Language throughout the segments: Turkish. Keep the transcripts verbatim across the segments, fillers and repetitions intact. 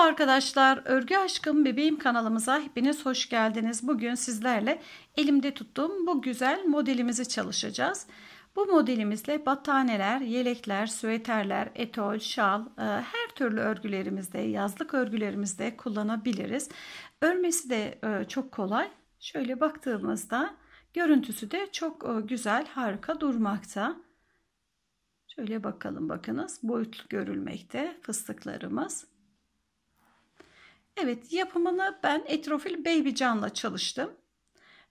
Merhaba arkadaşlar, Örgü Aşkım Bebeğim kanalımıza hepiniz hoş geldiniz. Bugün sizlerle elimde tuttuğum bu güzel modelimizi çalışacağız. Bu modelimizle battaniyeler, yelekler, süveterler, etol, şal, her türlü örgülerimizde, yazlık örgülerimizde kullanabiliriz. Örmesi de çok kolay. Şöyle baktığımızda görüntüsü de çok güzel, harika durmakta. Şöyle bakalım, bakınız, boyutlu görülmekte fıstıklarımız. Evet, yapımını ben Etrofil Baby Can'la çalıştım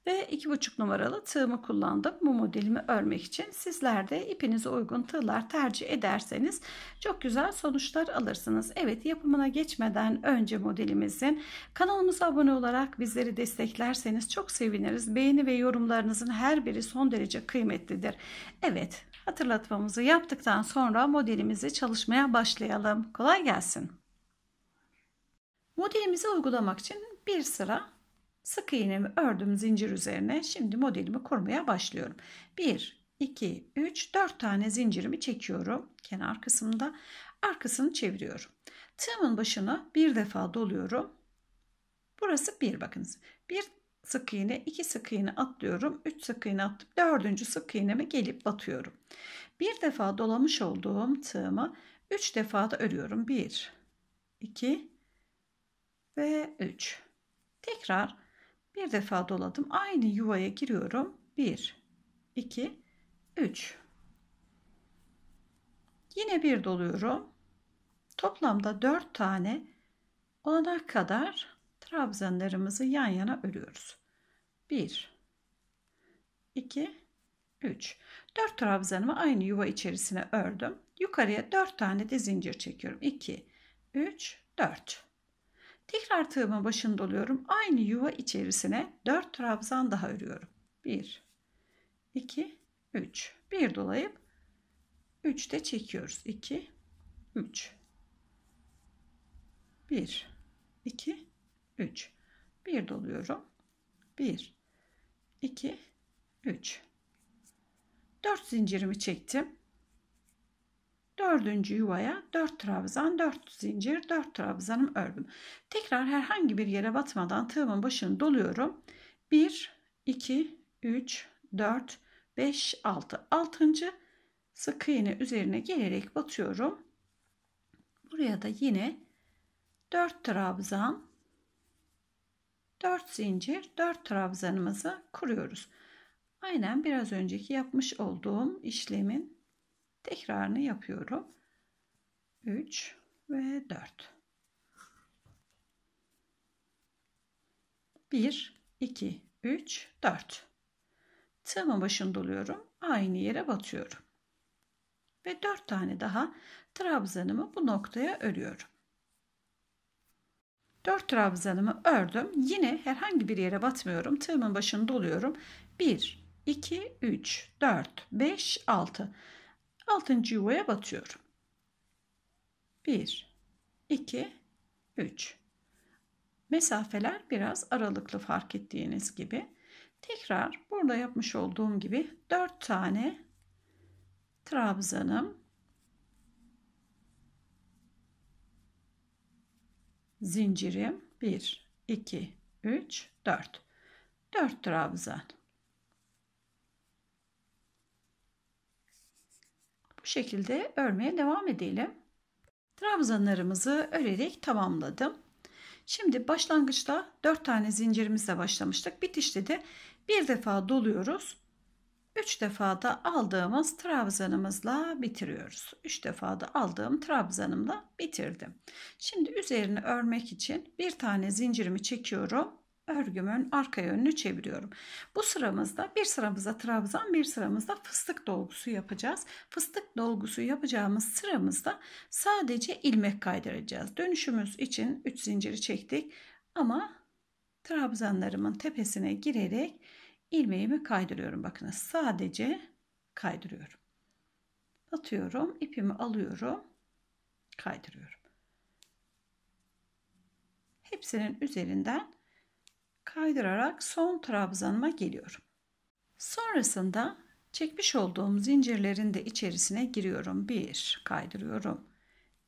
ve iki buçuk numaralı tığımı kullandım bu modelimi örmek için. Sizler de ipinize uygun tığlar tercih ederseniz çok güzel sonuçlar alırsınız. Evet, yapımına geçmeden önce modelimizin kanalımıza abone olarak bizleri desteklerseniz çok seviniriz. Beğeni ve yorumlarınızın her biri son derece kıymetlidir. Evet, hatırlatmamızı yaptıktan sonra modelimizi çalışmaya başlayalım. Kolay gelsin. Modelimizi uygulamak için bir sıra sık iğnemi ördüm zincir üzerine. Şimdi modelimi kurmaya başlıyorum. bir, iki, üç, dört tane zincirimi çekiyorum. Kenar kısmında arkasını çeviriyorum. Tığımın başına bir defa doluyorum. Burası bir, bakınız. bir sık iğne, iki sık iğne atlıyorum. üç sık iğne attıp dördüncü sık iğneme gelip batıyorum. bir defa dolamış olduğum tığımı üç defa da örüyorum. bir, iki ve üç. Tekrar bir defa doladım, aynı yuvaya giriyorum. Bir iki üç, yine bir doluyorum. Toplamda dört tane olana kadar trabzanlarımızı yan yana örüyoruz. Bir iki üç, dört trabzanımı aynı yuva içerisine ördüm. Yukarıya dört tane de zincir çekiyorum. İki üç dört. Tekrar tığımın başını doluyorum. Aynı yuva içerisine dört trabzan daha örüyorum. bir iki üç. bir dolayıp üç de çekiyoruz. iki üç. bir iki üç. bir doluyorum. bir iki üç. dört zincirimi çektim. dördüncü yuvaya dört trabzan, dört zincir, dört trabzanım ördüm. Tekrar herhangi bir yere batmadan tığımın başını doluyorum. bir iki üç dört beş altı. altıncı sık iğne üzerine gelerek batıyorum. Buraya da yine dört trabzan, dört zincir, dört trabzanımızı kuruyoruz. Aynen biraz önceki yapmış olduğum işlemin tekrarını yapıyorum. üç ve dört. bir iki üç dört. Tığımın başını doluyorum. Aynı yere batıyorum. Ve dört tane daha trabzanımı bu noktaya örüyorum. dört trabzanımı ördüm. Yine herhangi bir yere batmıyorum. Tığımın başını doluyorum. bir iki üç dört beş altı. altıncı yuvaya batıyorum. bir iki üç. Mesafeler biraz aralıklı, fark ettiğiniz gibi. Tekrar burada yapmış olduğum gibi dört tane trabzanım, zincirim, bir iki üç dört. dört trabzan. Bu şekilde örmeye devam edelim. Trabzanlarımızı örerek tamamladım. Şimdi başlangıçta dört tane zincirimizle başlamıştık. Bitişte de bir defa doluyoruz. üç defa da aldığımız trabzanımızla bitiriyoruz. üç defa da aldığım trabzanımla bitirdim. Şimdi üzerine örmek için bir tane zincirimi çekiyorum. Örgümün arka yönünü çeviriyorum. Bu sıramızda bir sıramızda trabzan, bir sıramızda fıstık dolgusu yapacağız. Fıstık dolgusu yapacağımız sıramızda sadece ilmek kaydıracağız. Dönüşümüz için üç zinciri çektik ama trabzanlarımın tepesine girerek ilmeğimi kaydırıyorum. Bakınız, sadece kaydırıyorum. Batıyorum, ipimi alıyorum, kaydırıyorum. Hepsinin üzerinden kaydırarak son trabzanıma geliyorum. Sonrasında çekmiş olduğum zincirlerin de içerisine giriyorum. bir kaydırıyorum.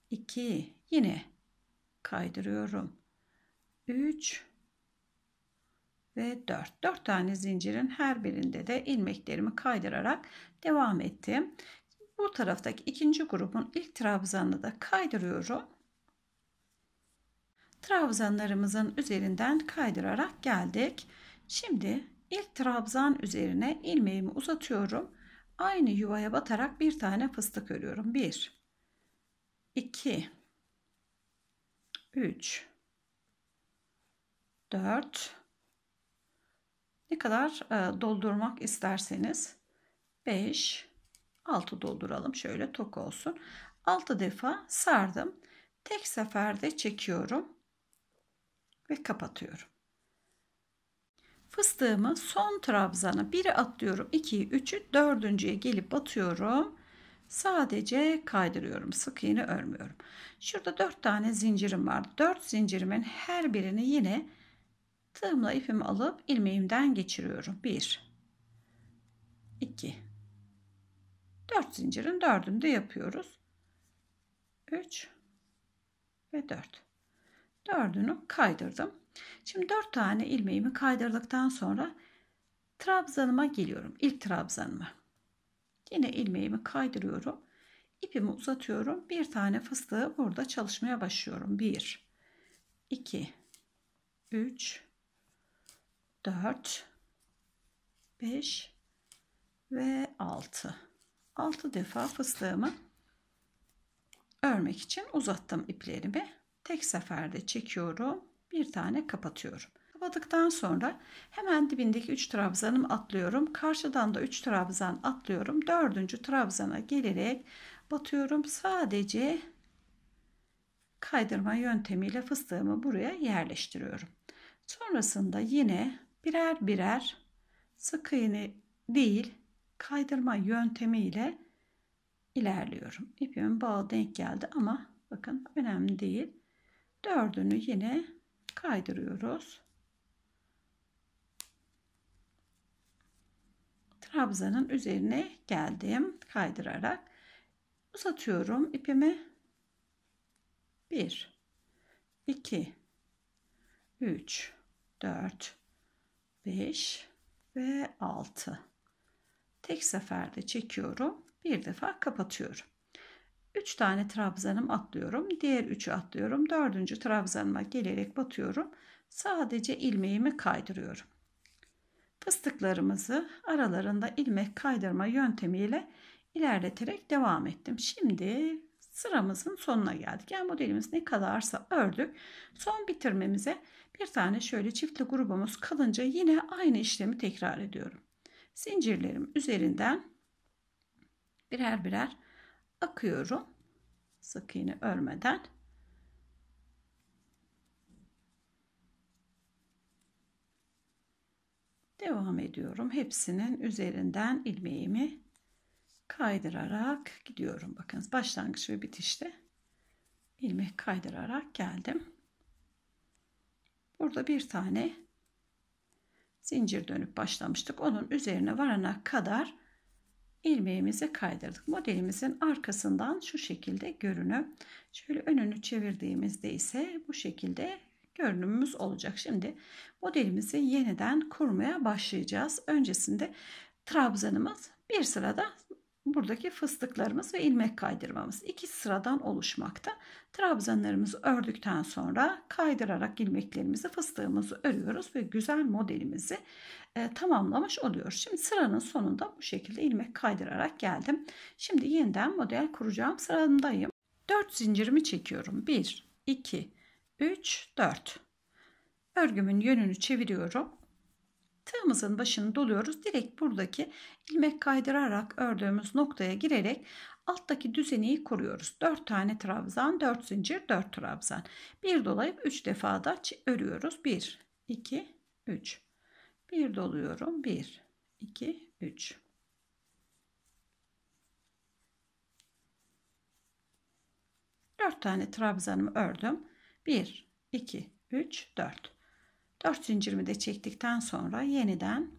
iki yine kaydırıyorum. üç ve dört. dört tane zincirin her birinde de ilmeklerimi kaydırarak devam ettim. Bu taraftaki ikinci grubun ilk trabzanını da kaydırıyorum. Trabzanlarımızın üzerinden kaydırarak geldik. Şimdi ilk trabzan üzerine ilmeğimi uzatıyorum. Aynı yuvaya batarak bir tane fıstık örüyorum. bir, iki, üç, dört, ne kadar doldurmak isterseniz beş, altı dolduralım. Şöyle tok olsun. altı defa sardım. Tek seferde çekiyorum ve kapatıyorum. Fıstığımı son trabzana biri atlıyorum. ikiyi, üçü, dördüncüye gelip batıyorum. Sadece kaydırıyorum. Sık iğne örmüyorum. Şurada dört tane zincirim var. dört zincirimin her birini yine tığımla ipimi alıp ilmeğimden geçiriyorum. bir, iki, dört zincirin dördünü de yapıyoruz. üç ve dört. dördünü kaydırdım. Şimdi dört tane ilmeğimi kaydırdıktan sonra trabzanıma geliyorum. İlk trabzanıma. Yine ilmeğimi kaydırıyorum. İpimi uzatıyorum. Bir tane fıstığı burada çalışmaya başlıyorum. bir, iki, üç, dört, beş ve altı. altı defa fıstığımı örmek için uzattım iplerimi. Tek seferde çekiyorum. Bir tane kapatıyorum. Kapattıktan sonra hemen dibindeki üç trabzanımı atlıyorum. Karşıdan da üç trabzan atlıyorum. dördüncü trabzana gelerek batıyorum. Sadece kaydırma yöntemiyle fıstığımı buraya yerleştiriyorum. Sonrasında yine birer birer sık iğne değil kaydırma yöntemiyle ilerliyorum. İpimin bağı denk geldi ama bakın önemli değil. Dördünü yine kaydırıyoruz. Trabzanın üzerine geldim. Kaydırarak uzatıyorum ipimi. bir, iki, üç, dört, beş ve altı. Tek seferde çekiyorum. Bir defa kapatıyorum. üç tane trabzanım atlıyorum. Diğer üçü atlıyorum. dördüncü trabzanıma gelerek batıyorum. Sadece ilmeğimi kaydırıyorum. Fıstıklarımızı aralarında ilmek kaydırma yöntemiyle ilerleterek devam ettim. Şimdi sıramızın sonuna geldik. Yani modelimiz ne kadarsa ördük. Son bitirmemize bir tane şöyle çiftli grubumuz kalınca yine aynı işlemi tekrar ediyorum. Zincirlerim üzerinden birer birer akıyorum. Sık iğne örmeden. Devam ediyorum. Hepsinin üzerinden ilmeğimi kaydırarak gidiyorum. Bakınız başlangıç ve bitişte ilmek kaydırarak geldim. Burada bir tane zincir dönüp başlamıştık. Onun üzerine varana kadar ilmeğimizi kaydırdık. Modelimizin arkasından şu şekilde görünüm. Şöyle önünü çevirdiğimizde ise bu şekilde görünümümüz olacak. Şimdi modelimizi yeniden kurmaya başlayacağız. Öncesinde trabzanımız, bir sırada buradaki fıstıklarımız ve ilmek kaydırmamız iki sıradan oluşmakta. Trabzanlarımızı ördükten sonra kaydırarak ilmeklerimizi, fıstığımızı örüyoruz ve güzel modelimizi e, tamamlamış oluyoruz. Şimdi sıranın sonunda bu şekilde ilmek kaydırarak geldim. Şimdi yeniden model kuracağım sıramdayım. dört zincirimi çekiyorum. bir, iki, üç, dört. Örgümün yönünü çeviriyorum. Tığımızın başını doluyoruz. Direkt buradaki ilmek kaydırarak ördüğümüz noktaya girerek alttaki düzeniyi kuruyoruz. dört tane trabzan, dört zincir, dört trabzan. bir dolayıp üç defa da örüyoruz. bir, iki, üç. bir doluyorum. bir, iki, üç. dört tane trabzanımı ördüm. bir, iki, üç, dört. dört zincirimi de çektikten sonra yeniden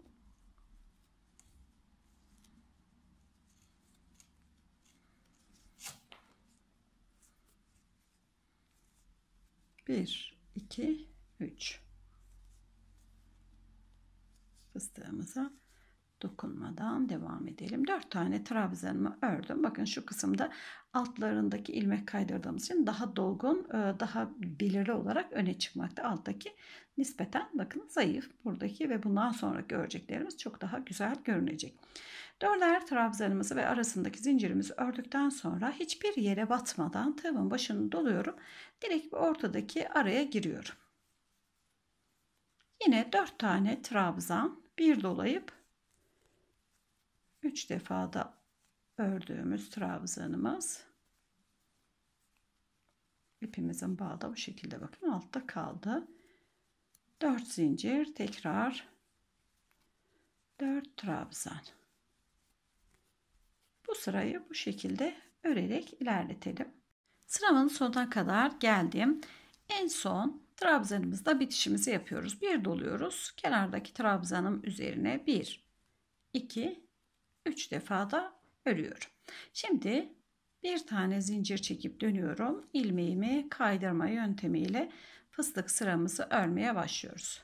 bir, iki, üç. Fıstığımıza dokunmadan devam edelim. dört tane trabzanımı ördüm. Bakın şu kısımda altlarındaki ilmek kaydırdığımız için daha dolgun, daha belirli olarak öne çıkmakta. Alttaki nispeten bakın zayıf. Buradaki ve bundan sonraki öreceklerimiz çok daha güzel görünecek. Dörder trabzanımızı ve arasındaki zincirimizi ördükten sonra hiçbir yere batmadan tığımın başını doluyorum. Direkt ortadaki araya giriyorum. Yine dört tane trabzan, bir dolayıp üç defa da ördüğümüz trabzanımız, ipimizin bağı da bu şekilde bakın altta kaldı. dört zincir, tekrar dört trabzan. Bu sırayı bu şekilde örerek ilerletelim. Sıramın sonuna kadar geldim. En son trabzanımızda bitişimizi yapıyoruz. Bir doluyoruz. Kenardaki trabzanım üzerine bir, iki, üç defa da örüyorum. Şimdi bir tane zincir çekip dönüyorum. İlmeğimi kaydırma yöntemiyle fıstık sıramızı örmeye başlıyoruz.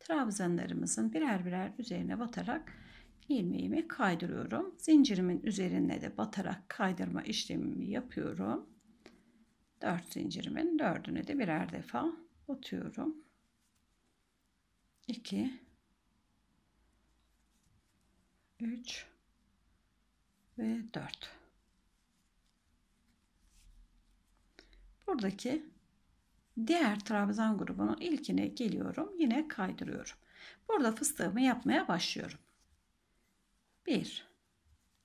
Trabzanlarımızın birer birer üzerine batarak ilmeğimi kaydırıyorum. Zincirimin üzerine de batarak kaydırma işlemimi yapıyorum. dört zincirimin dördüne de birer defa batıyorum. iki, üç ve dört. Buradaki diğer trabzan grubunun ilkine geliyorum. Yine kaydırıyorum. Burada fıstığımı yapmaya başlıyorum. bir,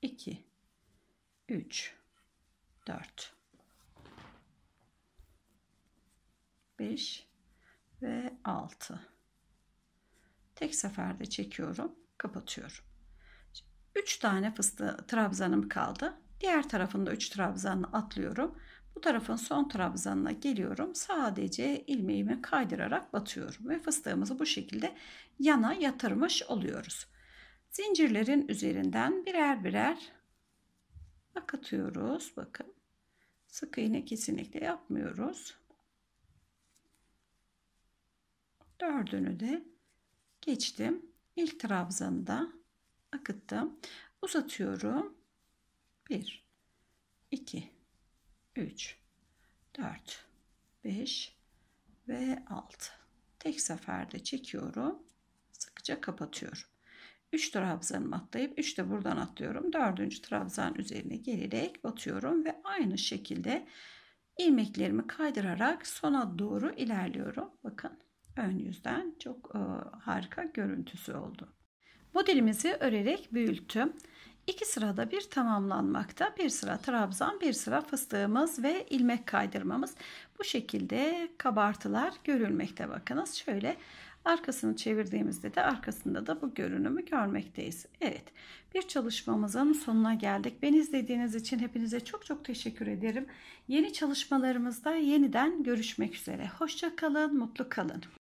iki, üç, dört, beş ve altı. Tek seferde çekiyorum. Kapatıyorum. üç tane fıstığı trabzanım kaldı. Diğer tarafında üç trabzanla atlıyorum. Bu tarafın son trabzanına geliyorum. Sadece ilmeğimi kaydırarak batıyorum ve fıstığımızı bu şekilde yana yatırmış oluyoruz. Zincirlerin üzerinden birer birer akıtıyoruz. Bakın. Sık iğne kesinlikle yapmıyoruz. Dördünü de geçtim. İlk trabzanda akıttım. Uzatıyorum. bir, iki, üç, dört, beş ve altı. Tek seferde çekiyorum. Sıkıca kapatıyorum. üç trabzanımı atlayıp üç de buradan atlıyorum. dördüncü trabzan üzerine gelerek batıyorum ve aynı şekilde ilmeklerimi kaydırarak sona doğru ilerliyorum. Bakın ön yüzden çok e, harika görüntüsü oldu. Modelimizi örerek büyüttüm. İki sırada bir tamamlanmakta. Bir sıra trabzan, bir sıra fıstığımız ve ilmek kaydırmamız. Bu şekilde kabartılar görülmekte. Bakınız şöyle arkasını çevirdiğimizde de arkasında da bu görünümü görmekteyiz. Evet, bir çalışmamızın sonuna geldik. Beni izlediğiniz için hepinize çok çok teşekkür ederim. Yeni çalışmalarımızda yeniden görüşmek üzere. Hoşça kalın, mutlu kalın.